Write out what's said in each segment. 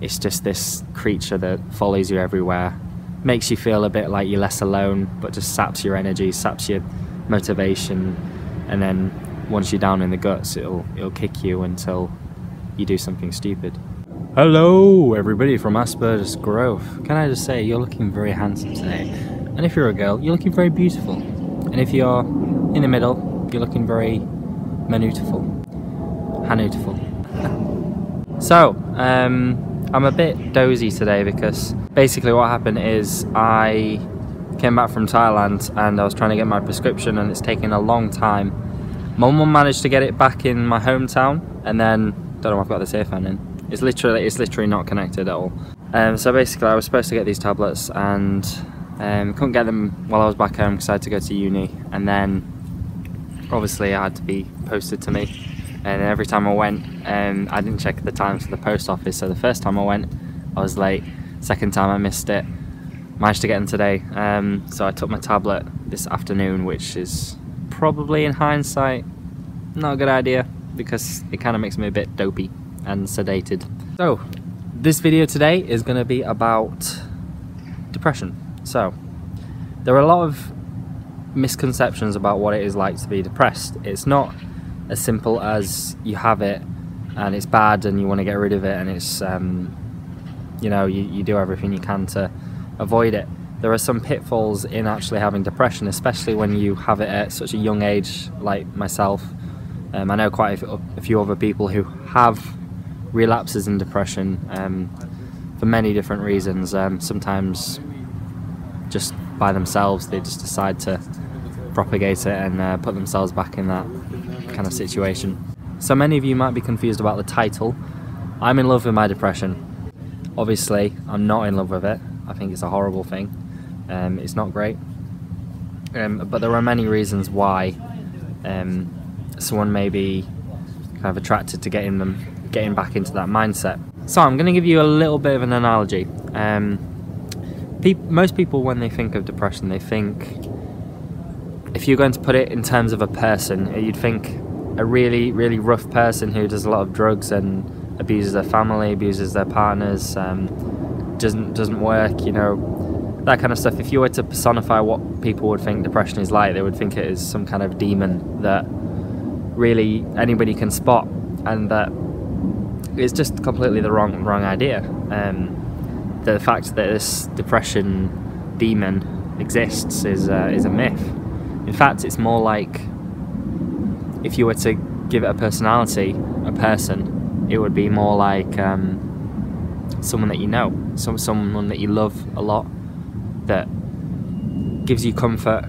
it's just this creature that follows you everywhere, makes you feel a bit like you're less alone, but just saps your energy, saps your motivation, and then once you're down in the guts, it'll kick you until you do something stupid. Hello everybody from Asperger's Grove. Can I just say, you're looking very handsome today. And if you're a girl, you're looking very beautiful. And if you're in the middle, you're looking very manutiful. Hanutiful. So, I'm a bit dozy today because basically what happened is I came back from Thailand and I was trying to get my prescription and it's taken a long time. My mum managed to get it back in my hometown and then, don't know why I've got this earphone in. It's literally not connected at all. So basically I was supposed to get these tablets and couldn't get them while I was back home because I had to go to uni, and then obviously I had to be posted to me, and every time I went I didn't check the times for the post office, so the first time I went I was late, second time I missed it, managed to get them today. So I took my tablet this afternoon, which is probably in hindsight not a good idea because it kind of makes me a bit dopey and sedated. So this video today is going to be about depression. So there are a lot of misconceptions about what it is like to be depressed. It's not as simple as you have it and it's bad and you want to get rid of it and it's you know, you do everything you can to avoid it. There are some pitfalls in actually having depression, especially when you have it at such a young age like myself. I know quite a few other people who have relapses in depression for many different reasons. Sometimes just by themselves, they just decide to propagate it and put themselves back in that kind of situation. So many of you might be confused about the title. I'm in love with my depression. Obviously, I'm not in love with it. I think it's a horrible thing. It's not great. But there are many reasons why someone may be kind of attracted to getting back into that mindset. So I'm going to give you a little bit of an analogy. Most people, when they think of depression, they think, if you're going to put it in terms of a person, you'd think a really, really rough person who does a lot of drugs and abuses their family, abuses their partners, doesn't work, you know, that kind of stuff. If you were to personify what people would think depression is like, they would think it is some kind of demon that really anybody can spot, and that it's just completely the wrong idea. The fact that this depression demon exists is a myth. In fact, it's more like if you were to give it a personality, a person, it would be more like someone that you know, someone that you love a lot, that gives you comfort,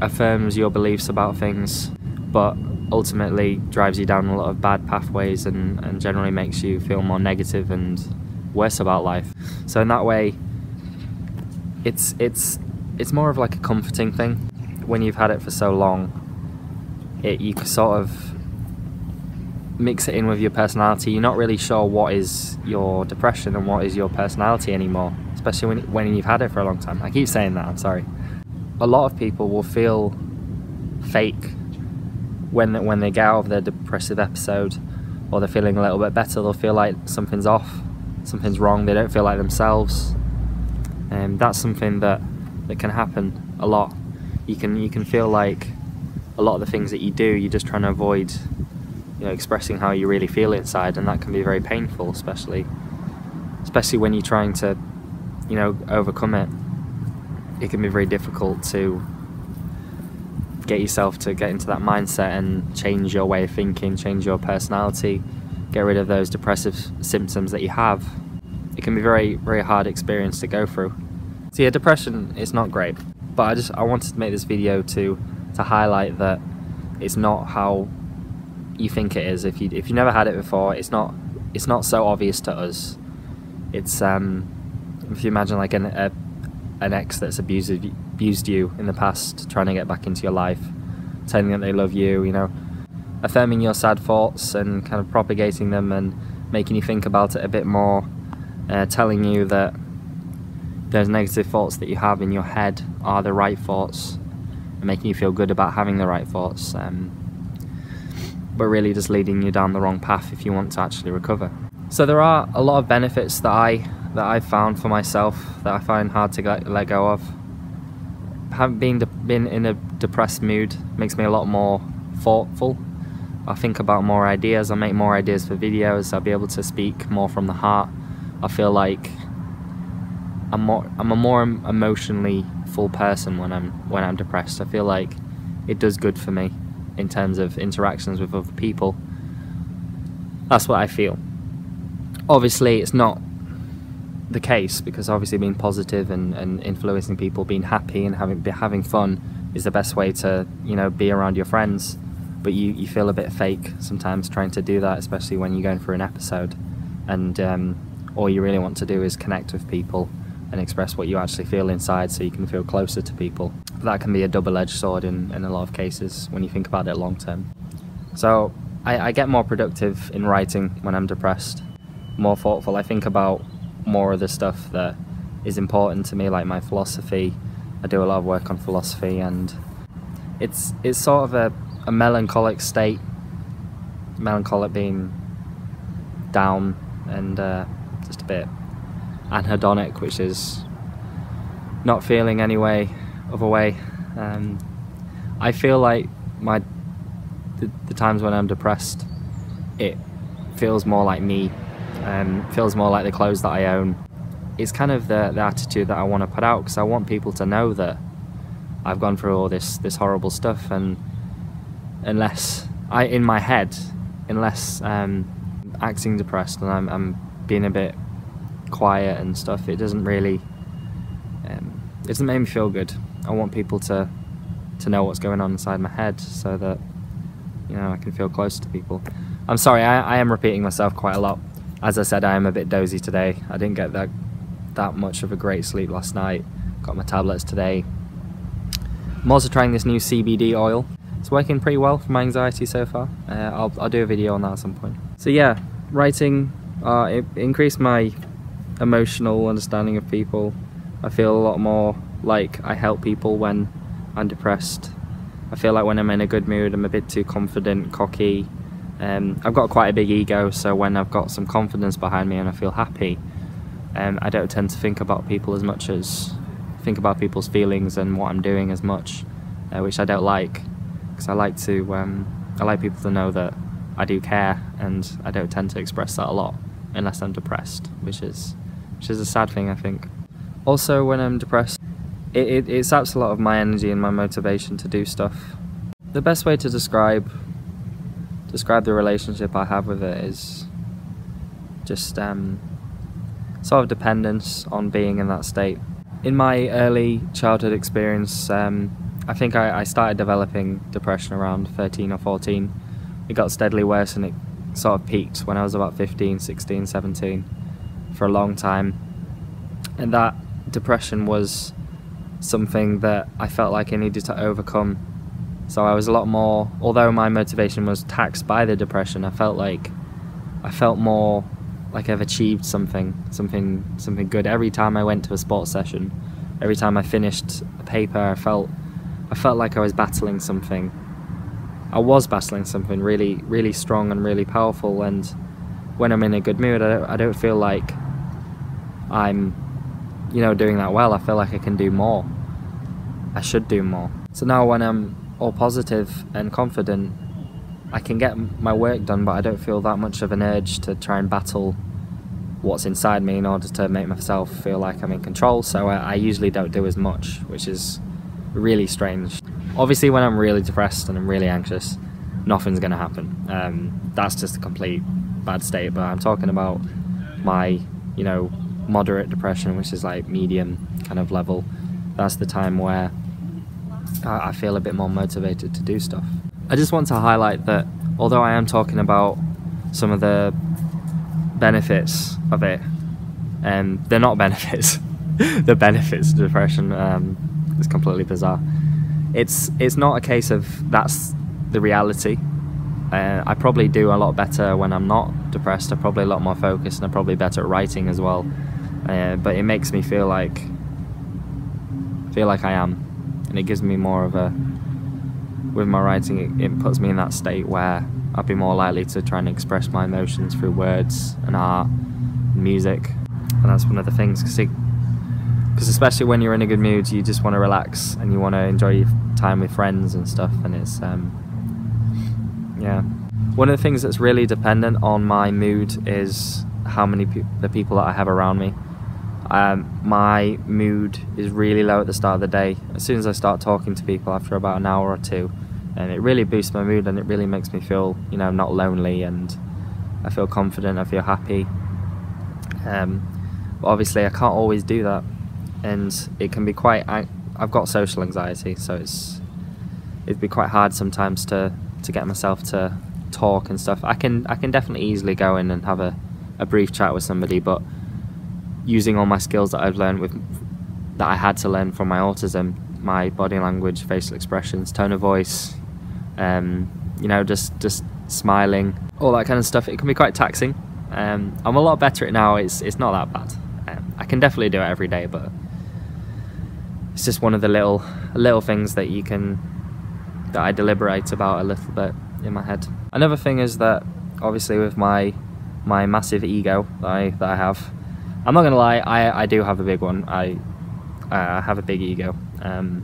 affirms your beliefs about things, but ultimately drives you down a lot of bad pathways and generally makes you feel more negative and worse about life. So in that way, it's more of like a comforting thing. When you've had it for so long, you sort of mix it in with your personality. You're not really sure what is your depression and what is your personality anymore, especially when you've had it for a long time. I keep saying that, I'm sorry. A lot of people will feel fake when they get out of their depressive episode, or they're feeling a little bit better. They'll feel like something's off, something's wrong, they don't feel like themselves, and that's something that can happen a lot. You can feel like a lot of the things that you do, you're just trying to avoid, you know, expressing how you really feel inside, and that can be very painful, especially when you're trying to, you know, overcome it. It can be very difficult to get yourself to get into that mindset and change your way of thinking, change your personality, get rid of those depressive symptoms that you have. It can be very, very hard experience to go through. So yeah, depression is not great, but I wanted to make this video to highlight that it's not how you think it is. If you never had it before, it's not so obvious to us. It's if you imagine like an ex that's abused you in the past, trying to get back into your life, telling them they love you, you know, affirming your sad thoughts and kind of propagating them and making you think about it a bit more, telling you that those negative thoughts that you have in your head are the right thoughts and making you feel good about having the right thoughts, but really just leading you down the wrong path if you want to actually recover. So there are a lot of benefits that I've found for myself that I find hard to let go of. Having been in a depressed mood makes me a lot more thoughtful. I think about more ideas, I make more ideas for videos, I'll be able to speak more from the heart. I feel like I'm a more emotionally full person when I'm depressed. I feel like it does good for me in terms of interactions with other people. That's what I feel. Obviously it's not the case, because obviously being positive and influencing people, being happy and having fun is the best way to, you know, be around your friends. But you feel a bit fake sometimes trying to do that, especially when you're going through an episode, and all you really want to do is connect with people and express what you actually feel inside, so you can feel closer to people. But that can be a double-edged sword in a lot of cases when you think about it long term. So I get more productive in writing when I'm depressed, more thoughtful. I think about more of the stuff that is important to me, like my philosophy. I do a lot of work on philosophy, and it's sort of a melancholic state, melancholic being down and just a bit anhedonic, which is not feeling any way other way. I feel like the times when I'm depressed, it feels more like me, feels more like the clothes that I own. It's kind of the attitude that I want to put out, because I want people to know that I've gone through all this horrible stuff, and unless I'm acting depressed and I'm being a bit quiet and stuff, it doesn't really it doesn't make me feel good. I want people to know what's going on inside my head, so that, you know, I can feel close to people. I'm sorry, I am repeating myself quite a lot. As I said, I am a bit dozy today. I didn't get that much of a great sleep last night. Got my tablets today. I'm also trying this new CBD oil. It's working pretty well for my anxiety so far. I'll do a video on that at some point. So yeah, writing, it increased my emotional understanding of people. I feel a lot more like I help people when I'm depressed. I feel like when I'm in a good mood, I'm a bit too confident, cocky. I've got quite a big ego, so when I've got some confidence behind me and I feel happy, I don't tend to think about people as much as think about people's feelings and what I'm doing as much, which I don't like. Because I like people to know that I do care, and I don't tend to express that a lot unless I'm depressed, which is a sad thing, I think. Also, when I'm depressed, it saps a lot of my energy and my motivation to do stuff. The best way to describe the relationship I have with it is just sort of dependence on being in that state. In my early childhood experience, I think I started developing depression around 13 or 14. It got steadily worse, and it sort of peaked when I was about 15, 16, 17 for a long time. And that depression was something that I felt like I needed to overcome. So I was a lot more, although my motivation was taxed by the depression, I felt more like I've achieved something good. Every time I went to a sports session, every time I finished a paper, I felt like I was battling something. I was battling something really, really strong and really powerful. And when I'm in a good mood, I don't feel like I'm, you know, doing that well. I feel like I can do more. I should do more. So now when I'm all positive and confident, I can get my work done, but I don't feel that much of an urge to try and battle what's inside me in order to make myself feel like I'm in control. So I usually don't do as much, which is really strange. Obviously when I'm really depressed and I'm really anxious, nothing's gonna happen. That's just a complete bad state. But I'm talking about my, you know, moderate depression, which is like medium kind of level. That's the time where I feel a bit more motivated to do stuff. I just want to highlight that although I am talking about some of the benefits of it, they're not benefits. The benefits of depression, it's completely bizarre. It's not a case of that's the reality. I probably do a lot better when I'm not depressed. I'm probably a lot more focused, and I'm probably better at writing as well. But it makes me feel like I am, and it gives me more of a, with my writing, it puts me in that state where I'd be more likely to try and express my emotions through words and art and music. And that's one of the things, because especially when you're in a good mood, you just want to relax and you want to enjoy your time with friends and stuff. And it's, yeah. One of the things that's really dependent on my mood is how many the people that I have around me. My mood is really low at the start of the day. As soon as I start talking to people after about an hour or two, and it really boosts my mood and it really makes me feel, you know, not lonely, and I feel confident, I feel happy. But obviously I can't always do that, and it can be quite, I've got social anxiety, so it'd be quite hard sometimes to get myself to talk and stuff. I can definitely easily go in and have a brief chat with somebody, but using all my skills that I've learned that I had to learn from my autism, my body language, facial expressions, tone of voice, you know, just smiling, all that kind of stuff, it can be quite taxing. I'm a lot better at it now, it's not that bad. I can definitely do it every day, but it's just one of the little things that that I deliberate about a little bit in my head. Another thing is that obviously with my massive ego that I have, I'm not gonna lie, I do have a big one. I have a big ego. I'm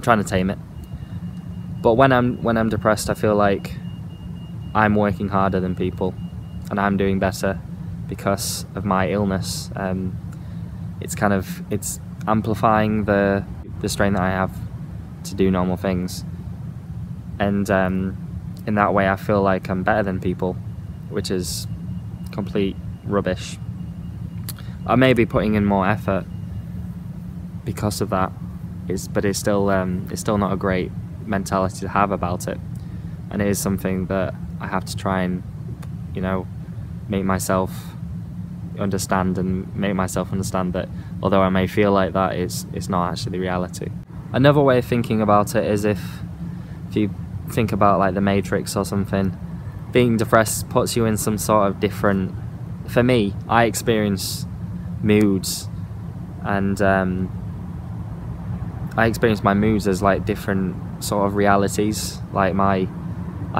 trying to tame it, but when I'm depressed, I feel like I'm working harder than people and I'm doing better because of my illness. It's amplifying the strain that I have to do normal things, and in that way I feel like I'm better than people, which is complete rubbish. I may be putting in more effort because of that, but it's still not a great mentality to have about it, and it is something that I have to try and, you know, make myself understand, and make myself understand that although I may feel like that, it's not actually the reality. Another way of thinking about it is if you think about like The Matrix or something, being depressed puts you in some sort of different, for me, I experience moods, and I experience my moods as like different sort of realities. Like I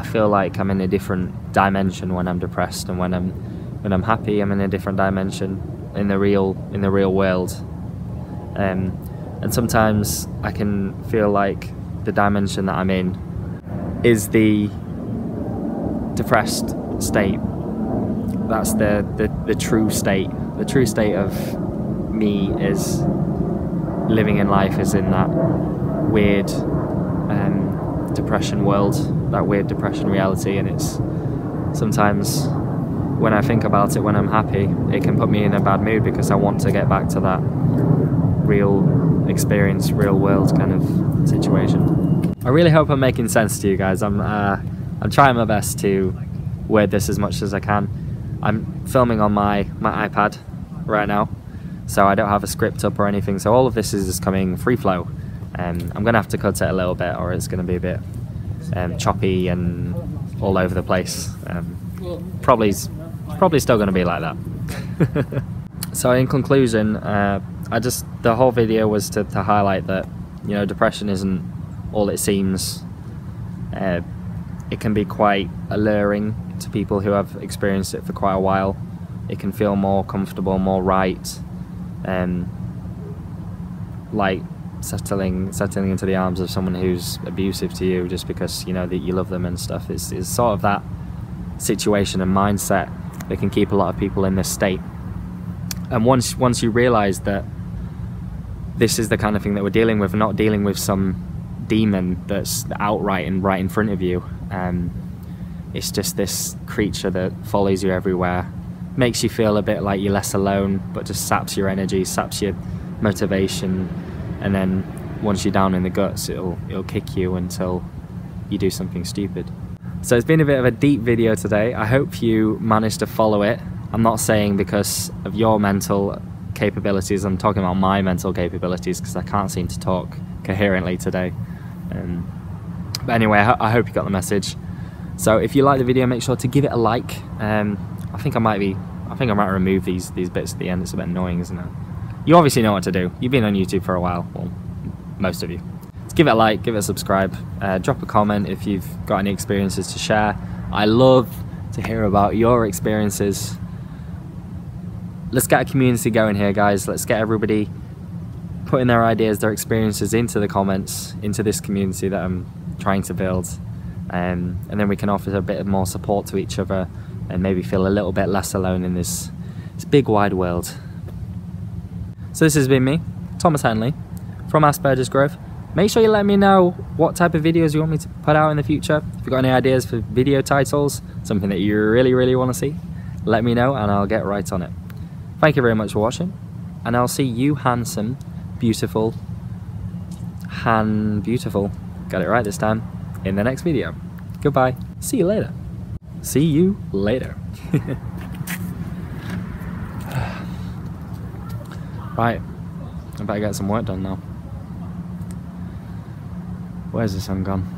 feel like I'm in a different dimension when I'm depressed, and when I'm happy, I'm in a different dimension in the real world. And sometimes I can feel like the dimension that I'm in is the depressed state. That's the true state. The true state of me is living in life is in that weird depression world, that weird depression reality, and it's sometimes when I think about it, when I'm happy, it can put me in a bad mood because I want to get back to that real experience, real world kind of situation. I really hope I'm making sense to you guys. I'm trying my best to word this as much as I can. I'm filming on my iPad right now, so I don't have a script up or anything, so all of this is just coming free flow. I'm going to have to cut it a little bit, or it's going to be a bit choppy and all over the place. Probably still going to be like that. So in conclusion, the whole video was to highlight that, you know, depression isn't all it seems. It can be quite alluring to people who have experienced it for quite a while. It can feel more comfortable, more right, like settling into the arms of someone who's abusive to you just because you know that you love them and stuff. It's sort of that situation and mindset that can keep a lot of people in this state. And once you realise that this is the kind of thing that we're dealing with, we're not dealing with some demon that's outright and right in front of you. It's just this creature that follows you everywhere, makes you feel a bit like you're less alone, but just saps your energy, saps your motivation, and then once you're down in the guts, it'll kick you until you do something stupid. So it's been a bit of a deep video today. I hope you managed to follow it. I'm not saying because of your mental capabilities, I'm talking about my mental capabilities because I can't seem to talk coherently today. But anyway, I hope you got the message. So if you like the video, make sure to give it a like. I think I might remove these bits at the end. It's a bit annoying, isn't it? You obviously know what to do. You've been on YouTube for a while, well, most of you. give it a like, give it a subscribe, drop a comment if you've got any experiences to share. I love to hear about your experiences. Let's get a community going here, guys. Let's get everybody putting their ideas, their experiences into the comments, into this community that I'm trying to build, and then we can offer a bit more support to each other and maybe feel a little bit less alone in this big wide world. So this has been me, Thomas Henley, from Asperger's Grove. Make sure you let me know what type of videos you want me to put out in the future. If you've got any ideas for video titles, something that you really, really want to see, let me know and I'll get right on it. Thank you very much for watching, and I'll see you handsome, beautiful, beautiful, got it right this time, in the next video. Goodbye. See you later. See you later. Right, I better get some work done now. Where's the sun gone?